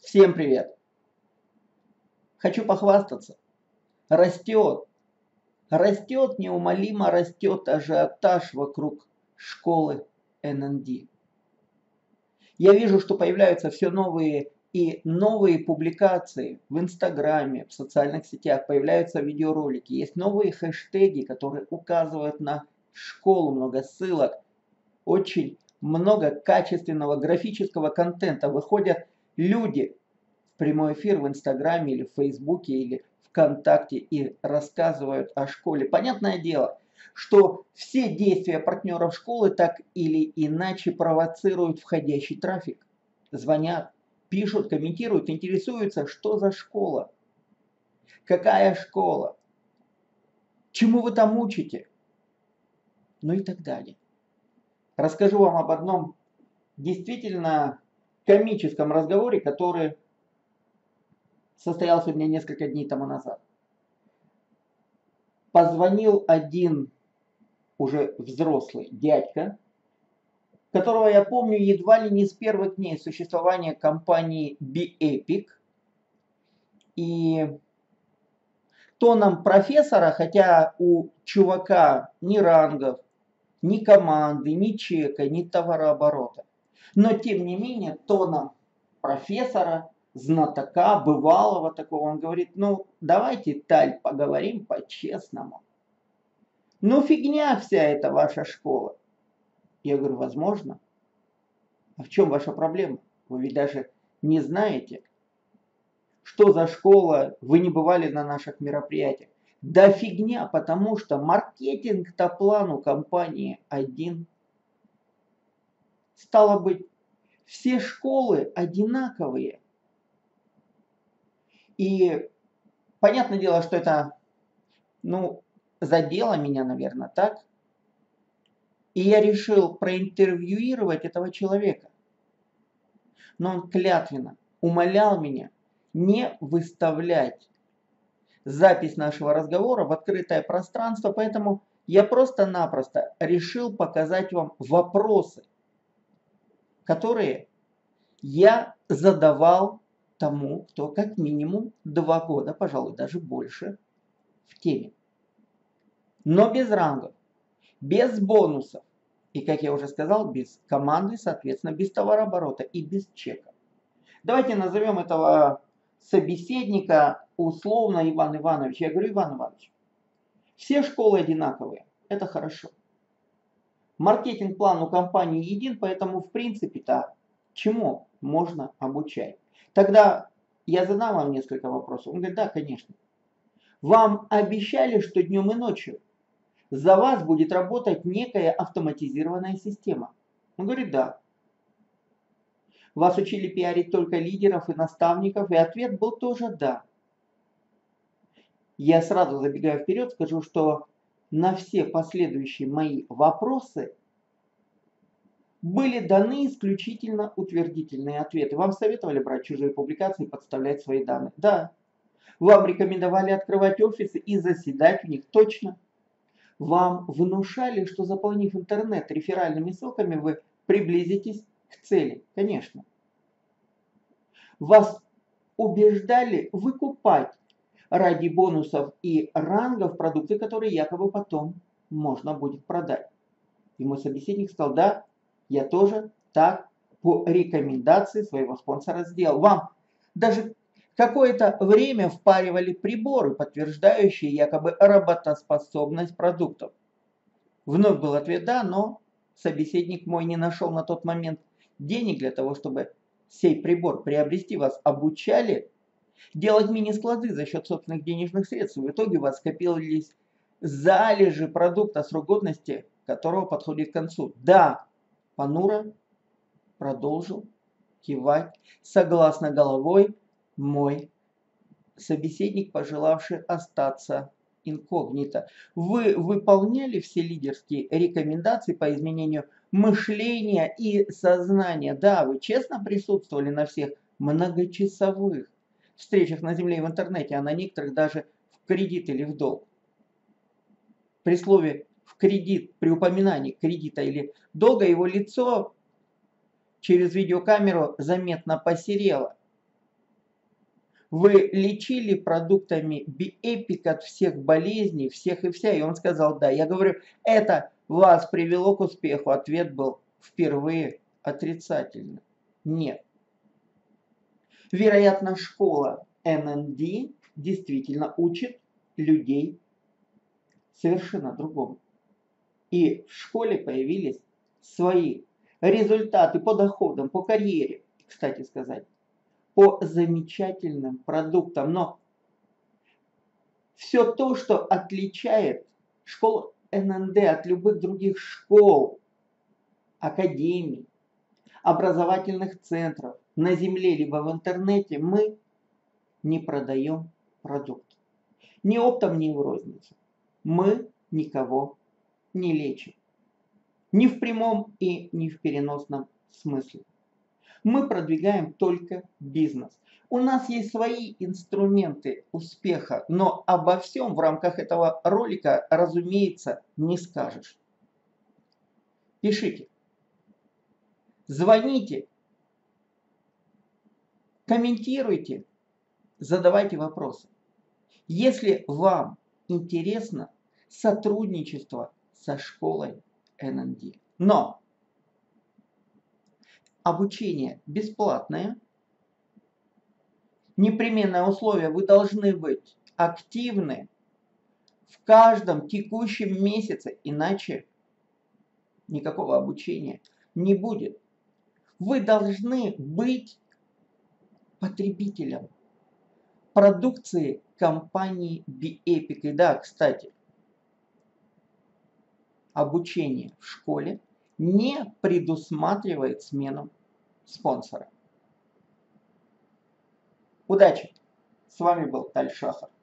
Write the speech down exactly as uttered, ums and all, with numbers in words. Всем привет! Хочу похвастаться. Растет, растет, неумолимо растет ажиотаж вокруг школы эн эн ди. Я вижу, что появляются все новые и новые публикации в Инстаграме, в социальных сетях, появляются видеоролики, есть новые хэштеги, которые указывают на школу, много ссылок, очень много качественного графического контента. Выходят люди в прямой эфир в Инстаграме или в Фейсбуке или ВКонтакте и рассказывают о школе. Понятное дело, что все действия партнеров школы так или иначе провоцируют входящий трафик. Звонят, пишут, комментируют, интересуются, что за школа, какая школа, чему вы там учите, ну и так далее. Расскажу вам об одном действительно комическом разговоре, который состоялся у меня несколько дней тому назад. Позвонил один уже взрослый дядька, которого я помню едва ли не с первых дней существования компании BEpic. И тоном профессора, хотя у чувака ни рангов, ни команды, ни чека, ни товарооборота, но тем не менее тоном профессора, знатока, бывалого такого, он говорит: ну давайте, Таль, поговорим по-честному. Ну фигня вся эта ваша школа. Я говорю: возможно. А в чем ваша проблема? Вы ведь даже не знаете, что за школа, вы не бывали на наших мероприятиях. Да фигня, потому что маркетинг-то план у компании один. Стало быть, все школы одинаковые. И понятное дело, что это, ну, задело меня, наверное, так. И я решил проинтервьюировать этого человека. Но он клятвенно умолял меня не выставлять запись нашего разговора в открытое пространство, поэтому я просто-напросто решил показать вам вопросы, которые я задавал тому, кто как минимум два года, пожалуй, даже больше в теме. Но без рангов, без бонусов и, как я уже сказал, без команды, соответственно, без товарооборота и без чека. Давайте назовем этого собеседника условно Иван Иванович. Я говорю: Иван Иванович, все школы одинаковые, это хорошо. Маркетинг-план у компании един, поэтому в принципе-то чему можно обучать? Тогда я задам вам несколько вопросов. Он говорит: да, конечно. Вам обещали, что днем и ночью за вас будет работать некая автоматизированная система? Он говорит: да. Вас учили пиарить только лидеров и наставников? И ответ был тоже да. Я сразу забегаю вперед, скажу, что на все последующие мои вопросы были даны исключительно утвердительные ответы. Вам советовали брать чужие публикации и подставлять свои данные? Да. Вам рекомендовали открывать офисы и заседать в них? Точно. Вам внушали, что заполнив интернет реферальными ссылками, вы приблизитесь к цели? Конечно. Вас убеждали выкупать ради бонусов и рангов продукты, которые якобы потом можно будет продать? И мой собеседник сказал: да, я тоже так по рекомендации своего спонсора сделал. Вам даже какое-то время впаривали приборы, подтверждающие якобы работоспособность продуктов. Вновь был ответ да, но собеседник мой не нашел на тот момент денег для того, чтобы сей прибор приобрести. Вас обучали делать мини-склады за счет собственных денежных средств. В итоге у вас скопились залежи продукта, срок годности которого подходит к концу. Да, понуро продолжил кивать согласно головой мой собеседник, пожелавший остаться инкогнито. Вы выполняли все лидерские рекомендации по изменению мышления и сознания? Да. Вы честно присутствовали на всех многочасовых встречах на земле и в интернете, а на некоторых даже в кредит или в долг? При слове «в кредит», при упоминании кредита или долга, его лицо через видеокамеру заметно посерело. вы лечили продуктами BEpic от всех болезней, всех и вся? И он сказал, да. Я говорю, это вас привело к успеху? Ответ был впервые отрицательный. Нет. Вероятно, школа эн эн ди действительно учит людей совершенно другому. И в школе появились свои результаты по доходам, по карьере, кстати сказать, по замечательным продуктам. Но все то, что отличает школу эн эн дэ от любых других школ, академий, образовательных центров на земле либо в интернете, мы не продаем продукты. Ни оптом, ни в розницу. Мы никого не лечим. Ни в прямом и ни в переносном смысле. Мы продвигаем только бизнес. У нас есть свои инструменты успеха, но обо всем в рамках этого ролика, разумеется, не скажешь. Пишите, звоните, комментируйте, задавайте вопросы. Если вам интересно сотрудничество со школой эн эн дэ. Но обучение бесплатное. Непременное условие: вы должны быть активны в каждом текущем месяце, иначе никакого обучения не будет. Вы должны быть потребителем продукции компании BEpic. И да, кстати, обучение в школе не предусматривает смену спонсора. Удачи! С вами был Таль Шахар.